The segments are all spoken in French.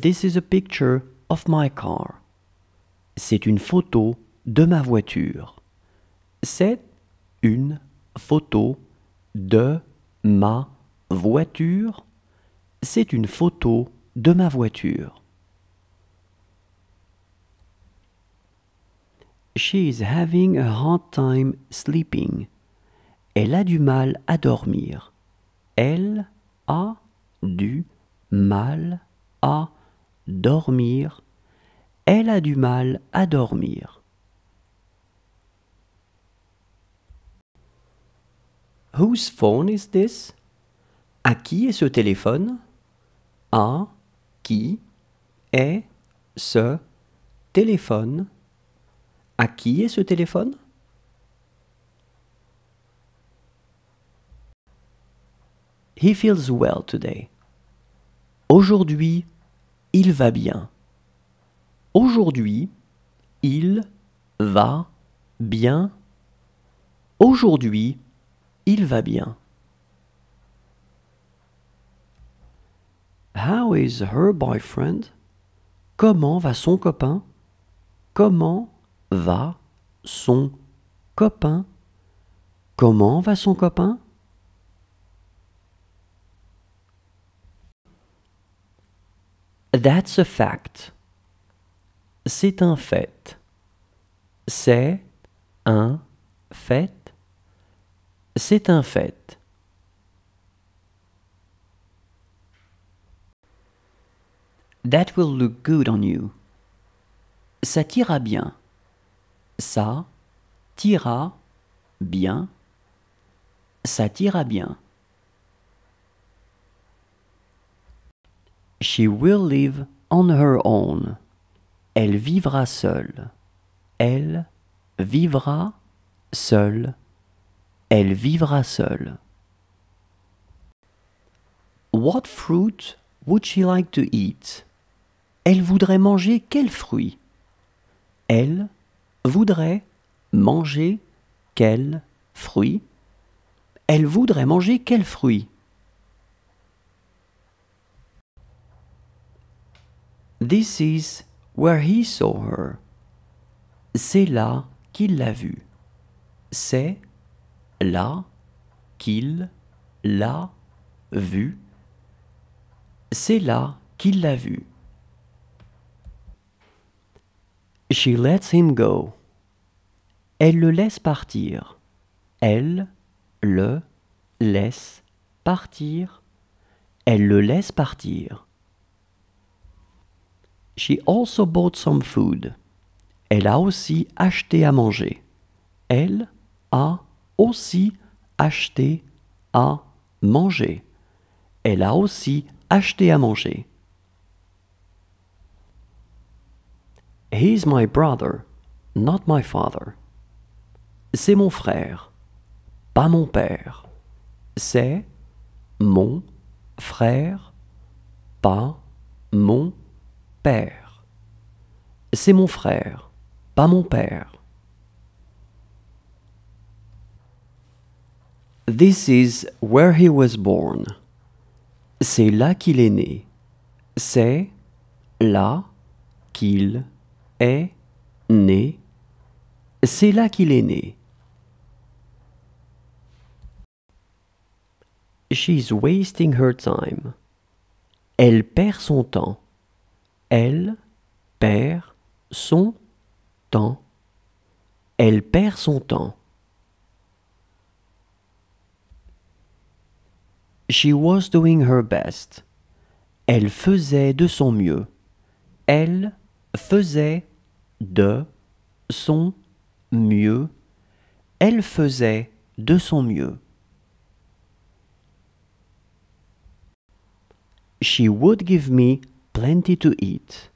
This is a picture of my car. C'est une photo de ma voiture. C'est une photo de ma voiture. C'est une photo de ma voiture. She is having a hard time sleeping. Elle a du mal à dormir. Elle a du mal à dormir. Elle a du mal à dormir. Whose phone is this? À qui est ce téléphone? À qui est ce téléphone? À qui est ce téléphone? He feels well today. Aujourd'hui, il va bien. Aujourd'hui, il va bien. Aujourd'hui, il va bien. How is her boyfriend? Comment va son copain? Comment va son copain? Comment va son copain? That's a fact. C'est un fait. C'est un fait. C'est un fait. That will look good on you. Ça t'ira bien. Ça t'ira bien. Ça t'ira bien. She will live on her own. Elle vivra seule. Elle vivra seule. Elle vivra seule. What fruit would she like to eat? Elle voudrait manger quel fruit? Elle voudrait manger quel fruit? Elle voudrait manger quel fruit? This is where he saw her. C'est là qu'il l'a vue. C'est là qu'il l'a vue. C'est là qu'il l'a vue. She lets him go. Elle le laisse partir. Elle le laisse partir. Elle le laisse partir. She also bought some food. Elle a aussi acheté à manger. Elle a aussi acheté à manger. Elle a aussi acheté à manger. He's my brother, not my father. C'est mon frère, pas mon père. C'est mon frère, pas mon père. C'est mon frère, pas mon père. This is where he was born. C'est là qu'il est né. C'est là qu'il est né. C'est là qu'il est né. She's wasting her time. Elle perd son temps. Elle perd son temps. Elle perd son temps. She was doing her best. Elle faisait de son mieux. Elle faisait de son mieux. Elle faisait de son mieux. She would give me plenty to eat.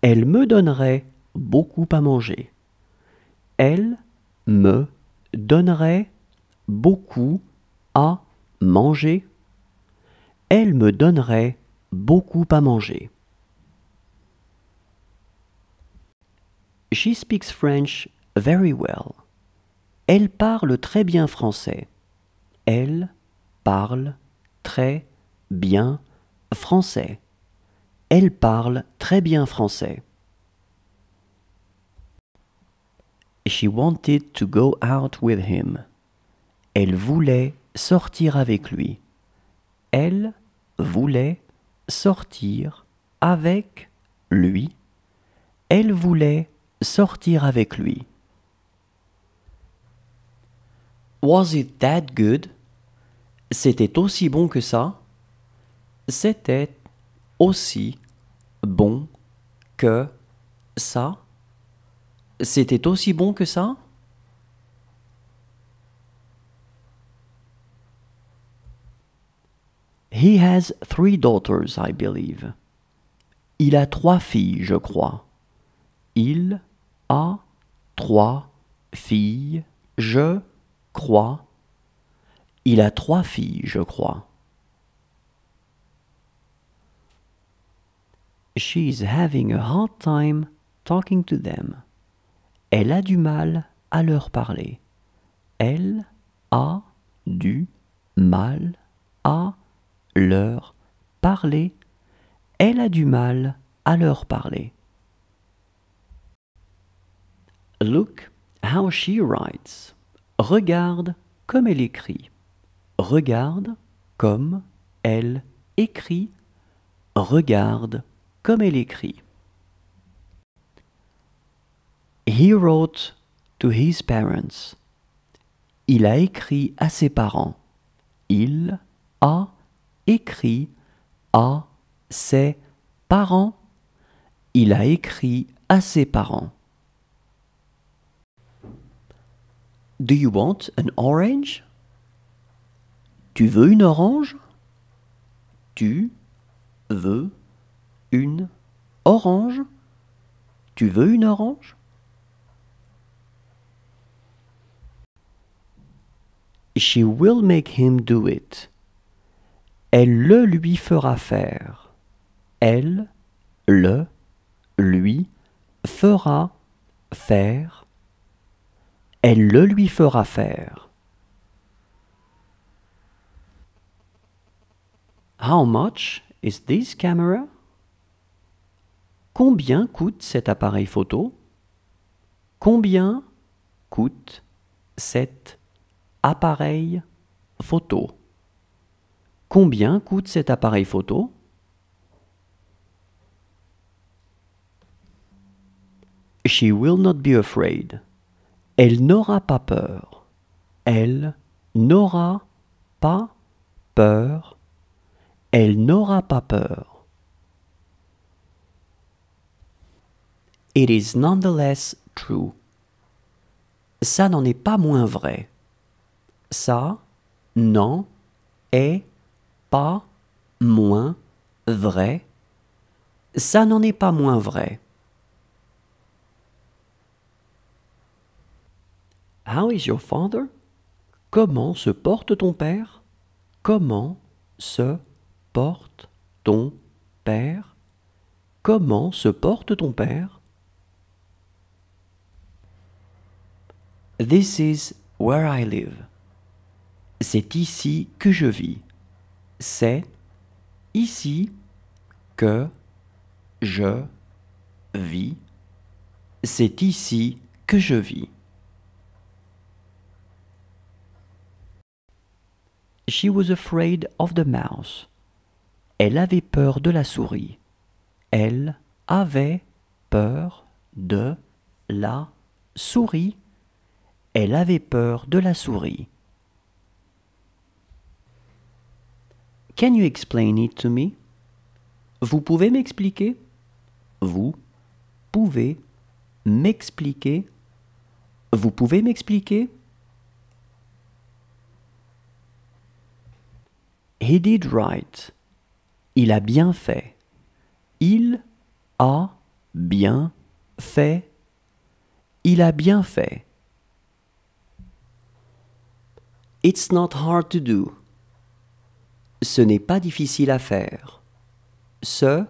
Elle me donnerait beaucoup à manger. Elle me donnerait beaucoup à manger. Elle me donnerait beaucoup à manger. She speaks French very well. Elle parle très bien français. Elle parle très bien français. Elle parle très bien français. She wanted to go out with him. Elle voulait sortir avec lui. Elle voulait sortir avec lui. Elle voulait sortir avec lui. Was it that good? C'était aussi bon que ça? C'était aussi bon que ça? C'était aussi bon que ça? He has 3 daughters, I believe. Il a 3 filles, je crois. Il a 3 filles, je crois. Il a 3 filles, je crois. She's having a hard time talking to them. Elle a du mal à leur parler. Elle a du mal à leur parler. Elle a du mal à leur parler. Look how she writes. Regarde comme elle écrit. Regarde comme elle écrit. Regarde comme elle écrit. He wrote to his parents. Il a écrit à ses parents. Il a écrit à ses parents. Il a écrit à ses parents. Do you want an orange? Tu veux une orange? Tu veux une orange? Tu veux une orange? She will make him do it. Elle le lui fera faire. Elle le lui fera faire. Elle le lui fera faire. How much is this camera? Combien coûte cet appareil photo? Combien coûte cet appareil photo? Combien coûte cet appareil photo? She will not be afraid. Elle n'aura pas peur. Elle n'aura pas peur. Elle n'aura pas peur. It is nonetheless true. Ça n'en est pas moins vrai. Ça n'en est pas moins vrai. Ça n'en est pas moins vrai. How is your father? Comment se porte ton père? Comment se porte ton père? Comment se porte ton père? This is where I live. C'est ici que je vis. C'est ici que je vis. C'est ici que je vis. She was afraid of the mouse. Elle avait peur de la souris. Elle avait peur de la souris. Elle avait peur de la souris. Can you explain it to me? Vous pouvez m'expliquer? Vous pouvez m'expliquer? Vous pouvez m'expliquer? He did right. Il a bien fait. Il a bien fait. Il a bien fait. It's not hard to do. Ce n'est pas difficile à faire. Ce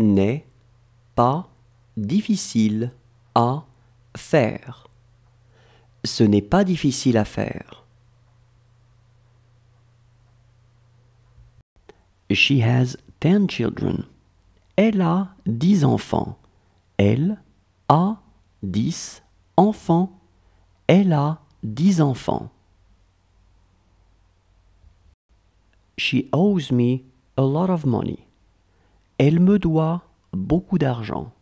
n'est pas difficile à faire. Ce n'est pas difficile à faire. She has 10 children. Elle a 10 enfants. Elle a 10 enfants. Elle a 10 enfants. She owes me a lot of money. Elle me doit beaucoup d'argent.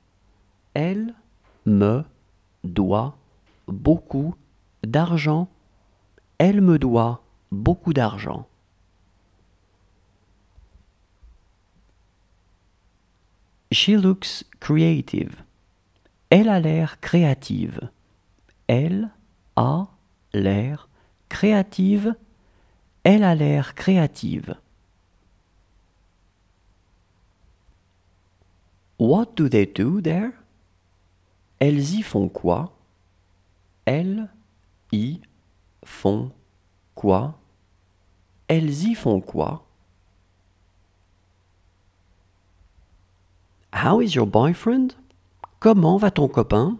Elle me doit beaucoup d'argent. Elle me doit beaucoup d'argent. She looks creative. Elle a l'air créative. Elle a l'air créative. Elle a l'air créative. What do they do there? Elles y font quoi? Elles y font quoi? Elles y font quoi? How is your boyfriend? Comment va ton copain?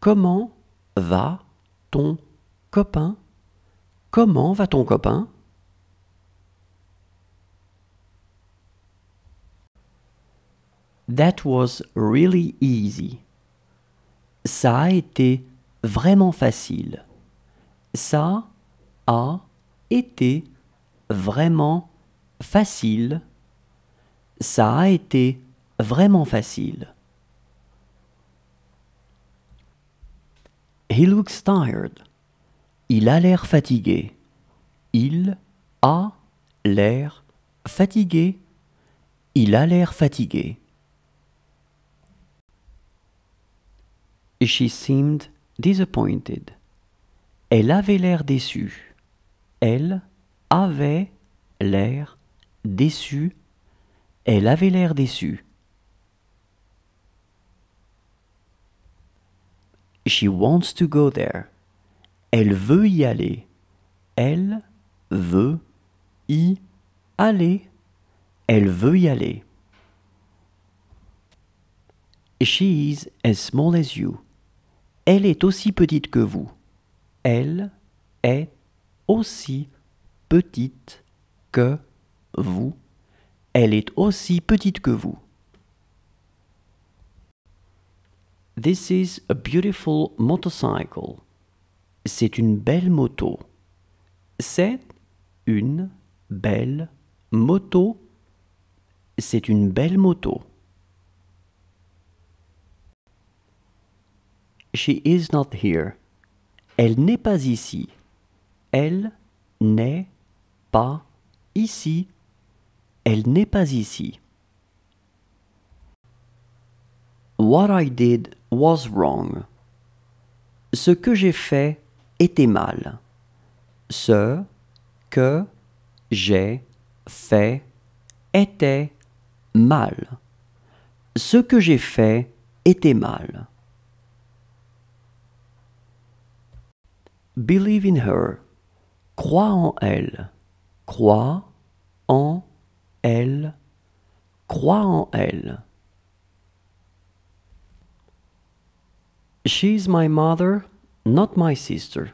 Comment va ton copain? Comment va ton copain? That was really easy. Ça a été vraiment facile. Ça a été vraiment facile. Ça a été vraiment facile. He looks tired. Il a l'air fatigué. Il a l'air fatigué. Il a l'air fatigué. She seemed disappointed. Elle avait l'air déçue. Elle avait l'air déçue. Elle avait l'air déçue. She wants to go there. Elle veut y aller. Elle veut y aller. Elle veut y aller. She is as small as you. Elle est aussi petite que vous. Elle est aussi petite que vous. Elle est aussi petite que vous. This is a beautiful motorcycle. C'est une belle moto. C'est une belle moto. C'est une belle moto. She is not here. Elle n'est pas ici. Elle n'est pas ici. Elle n'est pas ici. What I did was wrong. Ce que j'ai fait était mal. Ce que j'ai fait était mal. Ce que j'ai fait était mal. Believe in her. Crois en elle. Crois en elle. Crois en elle. She's my mother, not my sister.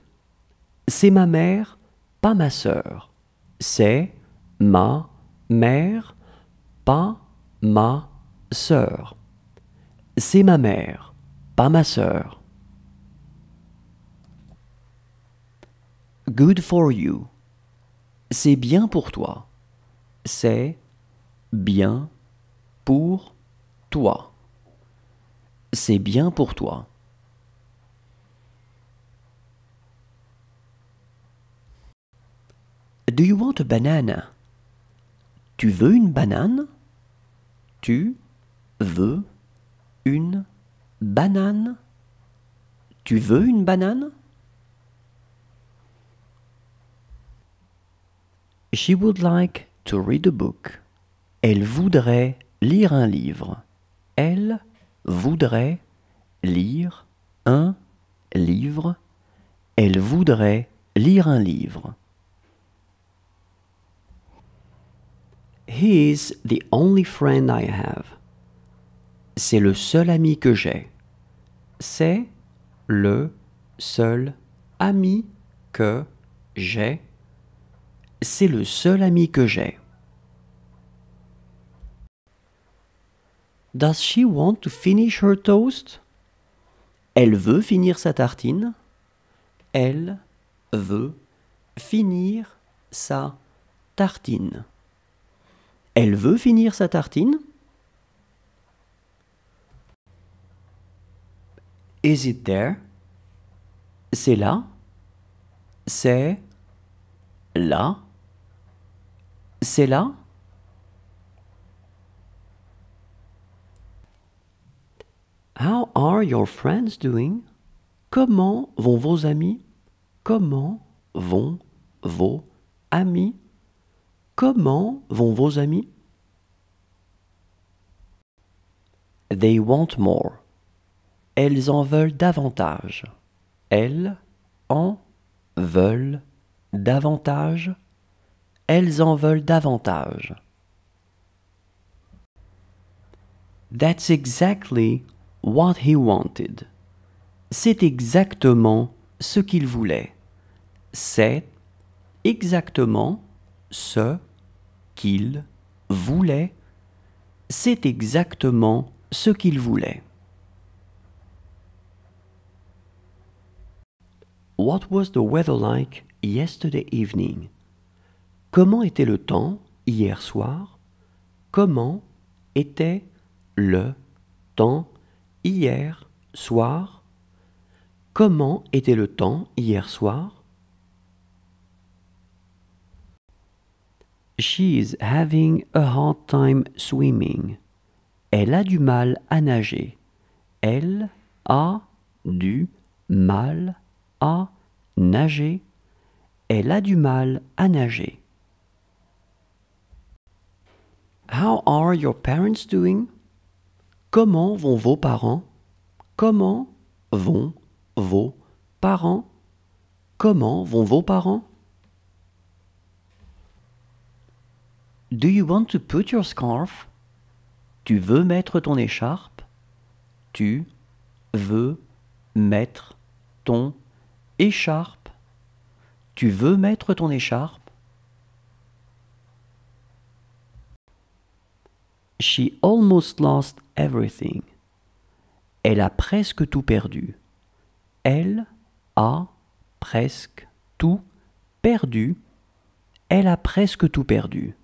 C'est ma mère, pas ma sœur. C'est ma mère, pas ma sœur. C'est ma mère, pas ma sœur. Good for you. C'est bien pour toi. C'est bien pour toi. C'est bien pour toi. Do you want a banana? Tu veux une banane? Tu veux une banane? Tu veux une banane? She would like to read a book. Elle voudrait lire un livre. Elle voudrait lire un livre. Elle voudrait lire un livre. He is the only friend I have. C'est le seul ami que j'ai. C'est le seul ami que j'ai. C'est le seul ami que j'ai. Does she want to finish her toast? Elle veut finir sa tartine. Elle veut finir sa tartine. Elle veut finir sa tartine. Is it there? C'est là. C'est là. C'est là. How are your friends doing? Comment vont vos amis? Comment vont vos amis? Comment vont vos amis? They want more. Elles en veulent davantage. Elles en veulent davantage. Elles en veulent davantage. That's exactly what he wanted. C'est exactement ce qu'il voulait. C'est exactement ce qu'il voulait. C'est exactement ce qu'il voulait. What was the weather like yesterday evening? Comment était le temps hier soir? Comment était le temps hier soir? Comment était le temps hier soir? She is having a hard time swimming. Elle a du mal à nager. Elle a du mal à nager. Elle a du mal à nager. How are your parents doing? Comment vont vos parents? Comment vont vos parents? Comment vont vos parents? Do you want to put your scarf? Tu veux mettre ton écharpe? Tu veux mettre ton écharpe? Tu veux mettre ton écharpe? She almost lost everything. Elle a presque tout perdu. Elle a presque tout perdu. Elle a presque tout perdu.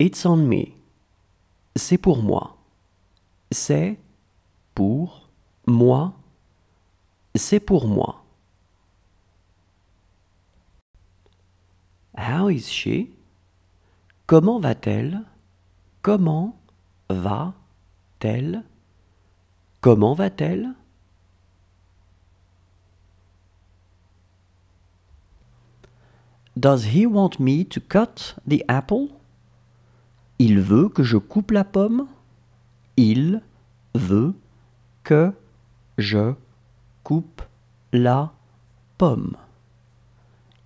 It's on me. C'est pour moi. C'est pour moi. C'est pour moi. How is she? Comment va-t-elle? Comment va-t-elle? Comment va-t-elle? Does he want me to cut the apple? Il veut que je coupe la pomme. Il veut que je coupe la pomme.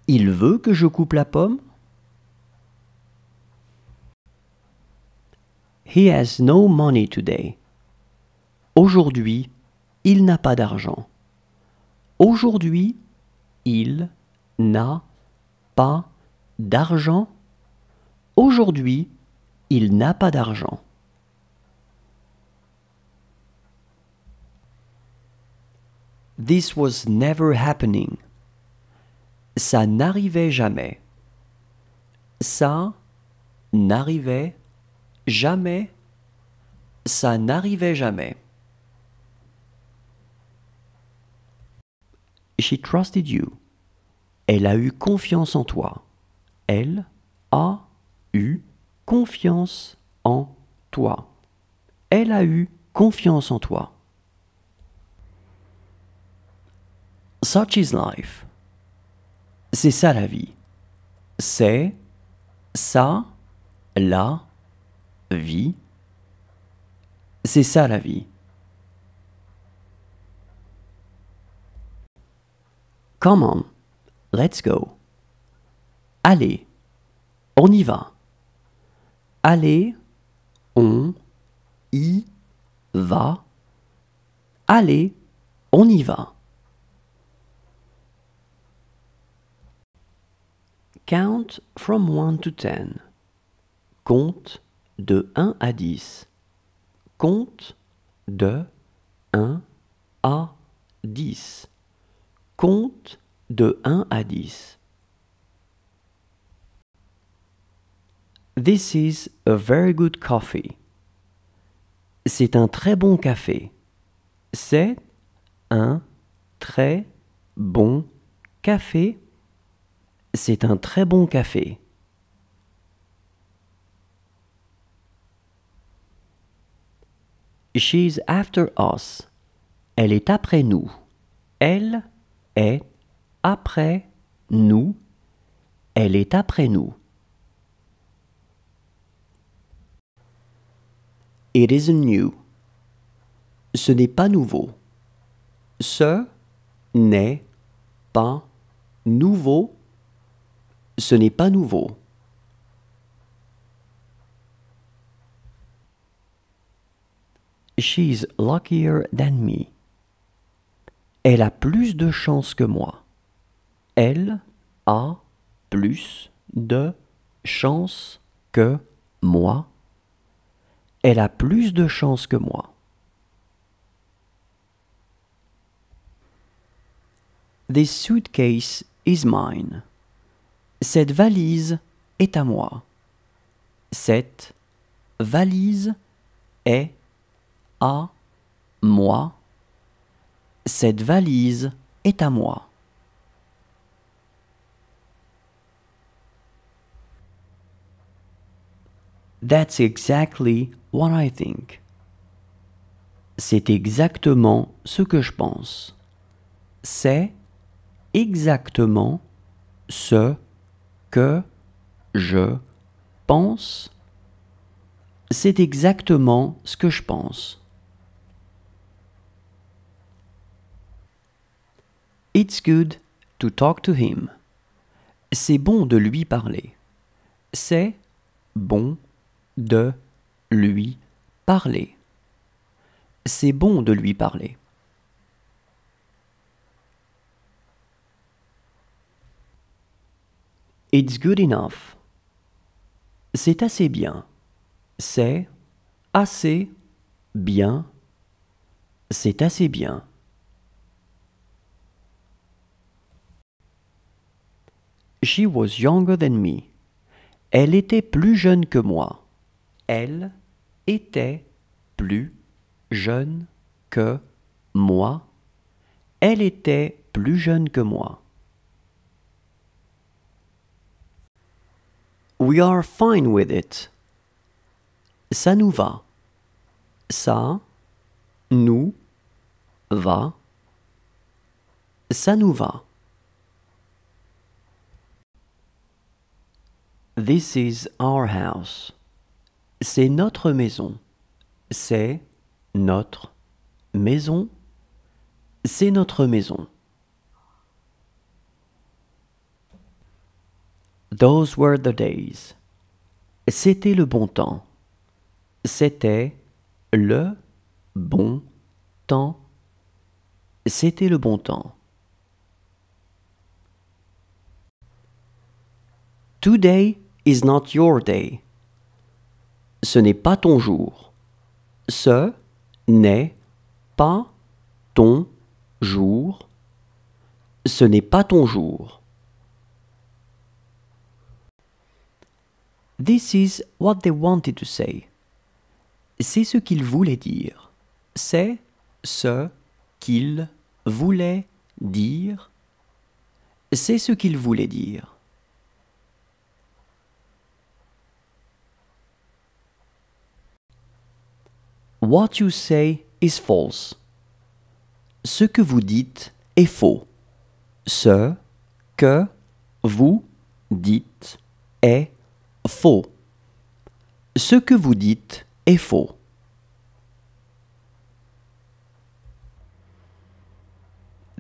Il veut que je coupe la pomme. He has no money today. Aujourd'hui, il n'a pas d'argent. Aujourd'hui, il n'a pas d'argent. Aujourd'hui, il n'a pas d'argent. This was never happening. Ça n'arrivait jamais. Ça n'arrivait jamais. Ça n'arrivait jamais. She trusted you. Elle a eu confiance en toi. Elle a eu confiance en toi. Elle a eu confiance en toi. Such is life. C'est ça la vie. C'est ça la vie. C'est ça la vie. Come on, let's go. Allez, on y va. Allez, on y va. Allez, on y va. Count from 1 to 10. Compte de 1 à 10. Compte de 1 à 10. Compte de 1 à 10. This is a very good coffee. C'est un très bon café. C'est un très bon café. C'est un très bon café. She's after us. Elle est après nous. Elle est après nous. Elle est après nous. It isn't new. Ce n'est pas nouveau. Ce n'est pas nouveau. Ce n'est pas nouveau. She's luckier than me. Elle a plus de chance que moi. Elle a plus de chance que moi. Elle a plus de chance que moi. This suitcase is mine. Cette valise est à moi. Cette valise est à moi. Cette valise est à moi. That's exactly what I think. C'est exactement ce que je pense. C'est exactement ce que je pense. C'est exactement ce que je pense. It's good to talk to him. C'est bon de lui parler. C'est bon de lui parler. C'est bon de lui parler. It's good enough. C'est assez bien. C'est assez bien. C'est assez bien. She was younger than me. Elle était plus jeune que moi. Elle était plus jeune que moi. Elle était plus jeune que moi. We are fine with it. Ça nous va. Ça nous va. Ça nous va. This is our house. C'est notre maison. C'est notre maison. C'est notre maison. Those were the days. C'était le bon temps. C'était le bon temps. C'était le bon temps. Today is not your day. Ce n'est pas ton jour. Ce n'est pas ton jour. Ce n'est pas ton jour. This is what they wanted to say. C'est ce qu'ils voulaient dire. C'est ce qu'ils voulaient dire. C'est ce qu'ils voulaient dire. What you say is false. Ce que vous dites est faux. Ce que vous dites est faux. Ce que vous dites est faux.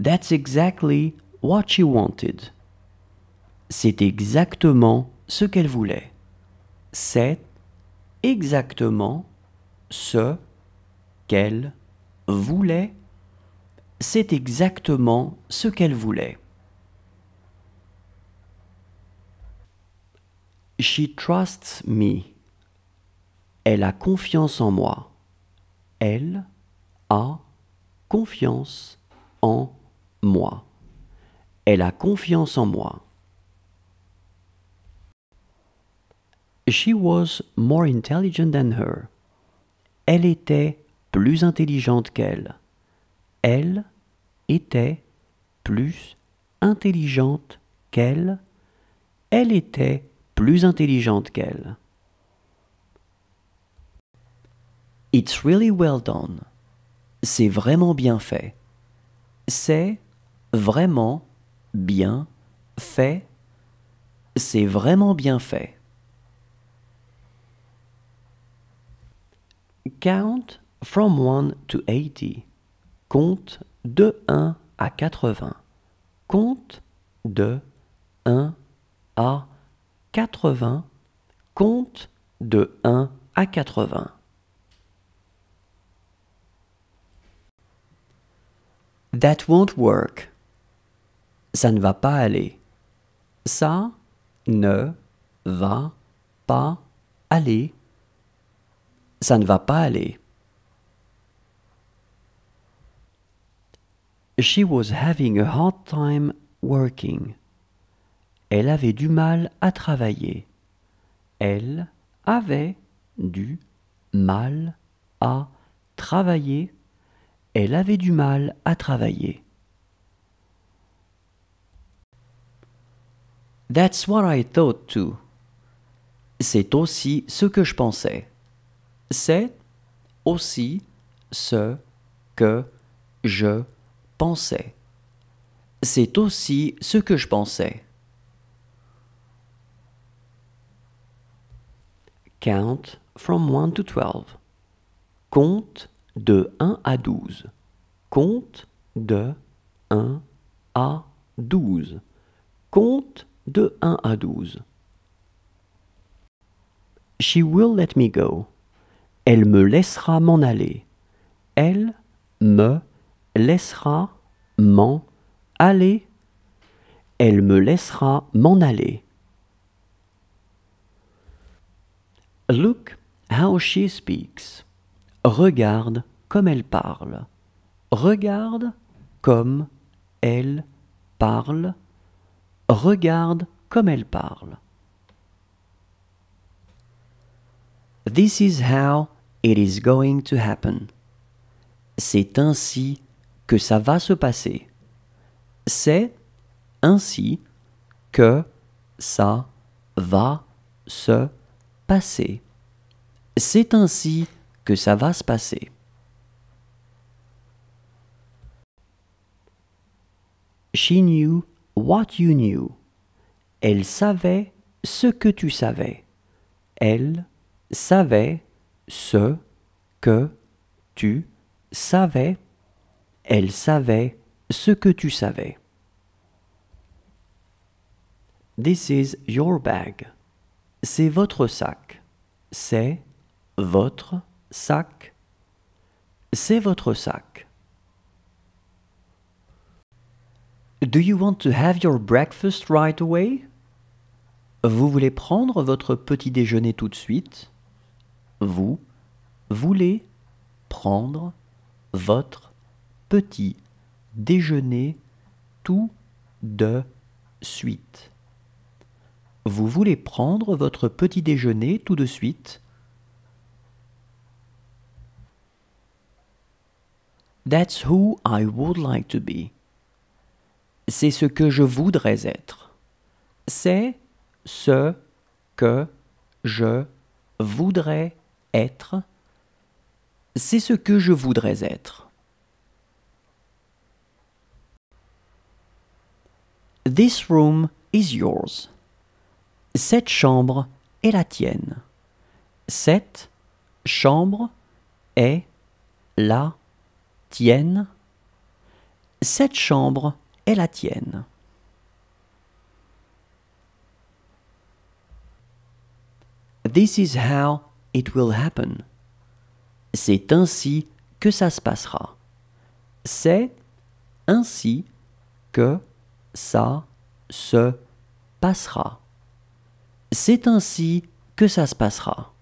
That's exactly what she wanted. C'est exactement ce qu'elle voulait. C'est exactement ce qu'elle voulait. C'est exactement ce qu'elle voulait. She trusts me. Elle a confiance en moi. Elle a confiance en moi. Elle a confiance en moi. She was more intelligent than her. Elle était plus intelligente qu'elle. Elle était plus intelligente qu'elle. Elle était plus intelligente qu'elle. It's really well done. C'est vraiment bien fait. C'est vraiment bien fait. C'est vraiment bien fait. Count from 1 to 80. Compte de 1 à 80. Compte de 1 à 80. Compte de 1 à 80. That won't work. Ça ne va pas aller. Ça ne va pas aller. Ça ne va pas aller. She was having a hard time working. Elle avait du mal à travailler. Elle avait du mal à travailler. Elle avait du mal à travailler. That's what I thought too. C'est aussi ce que je pensais. C'est aussi ce que je pensais. C'est aussi ce que je pensais. Count from 1 to 12. Compte de 1 à 12. Compte de 1 à 12. Compte de 1 à 12. She will let me go. Elle me laissera m'en aller. Elle me laissera m'en aller. Elle me laissera m'en aller. Look how she speaks. Regarde comme elle parle. Regarde comme elle parle. Regarde comme elle parle. This is how it is going to happen. C'est ainsi que ça va se passer. C'est ainsi que ça va se passer. C'est ainsi que ça va se passer. She knew what you knew. Elle savait ce que tu savais. Elle savait ce que tu savais. Elle savait ce que tu savais. This is your bag. C'est votre sac. C'est votre sac. C'est votre sac. Do you want to have your breakfast right away? Vous voulez prendre votre petit déjeuner tout de suite? Vous voulez prendre votre petit déjeuner tout de suite. Vous voulez prendre votre petit déjeuner tout de suite? That's who I would like to be. C'est ce que je voudrais être. C'est ce que je voudrais être. C'est ce que je voudrais être. This room is yours. Cette chambre est la tienne. Cette chambre est la tienne. Cette chambre est la tienne. This is how it will happen. C'est ainsi que ça se passera. C'est ainsi que ça se passera. C'est ainsi que ça se passera.